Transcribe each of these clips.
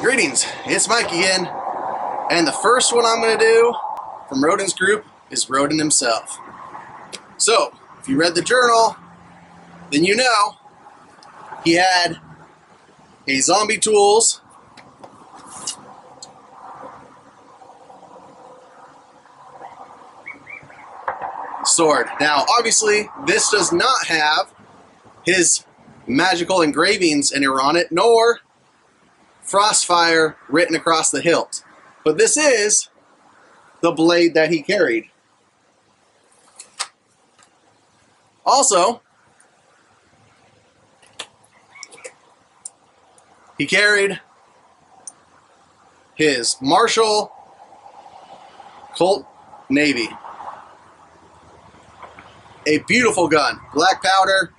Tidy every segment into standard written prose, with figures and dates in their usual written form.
Greetings, it's Mike again, and the first one I'm going to do from Roden's group is Roden himself. So, if you read the journal, then you know he had a zombie tools, sword. Now, obviously, this does not have his magical engravings anywhere on it, nor Frostfire written across the hilt. But this is the blade that he carried. Also, he carried his Marshall Colt Navy. A beautiful gun. Black powder.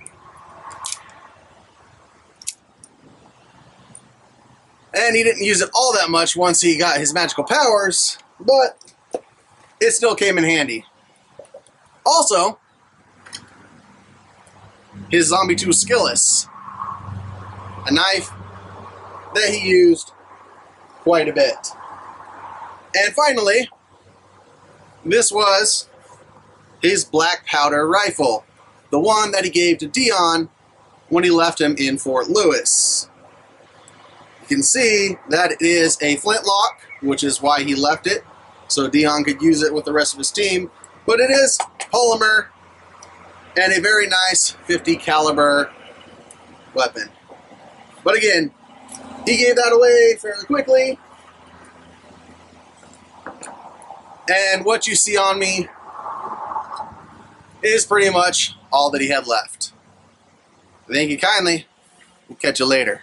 And he didn't use it all that much once he got his magical powers, but it still came in handy. Also, his Zombie 2 Skillis. A knife that he used quite a bit. And finally, this was his black powder rifle, the one that he gave to Dion when he left him in Fort Lewis. You can see that it is a flintlock, which is why he left it, so Dion could use it with the rest of his team, but it is polymer and a very nice 50 caliber weapon. But again, he gave that away fairly quickly, and what you see on me is pretty much all that he had left. Thank you kindly. We'll catch you later.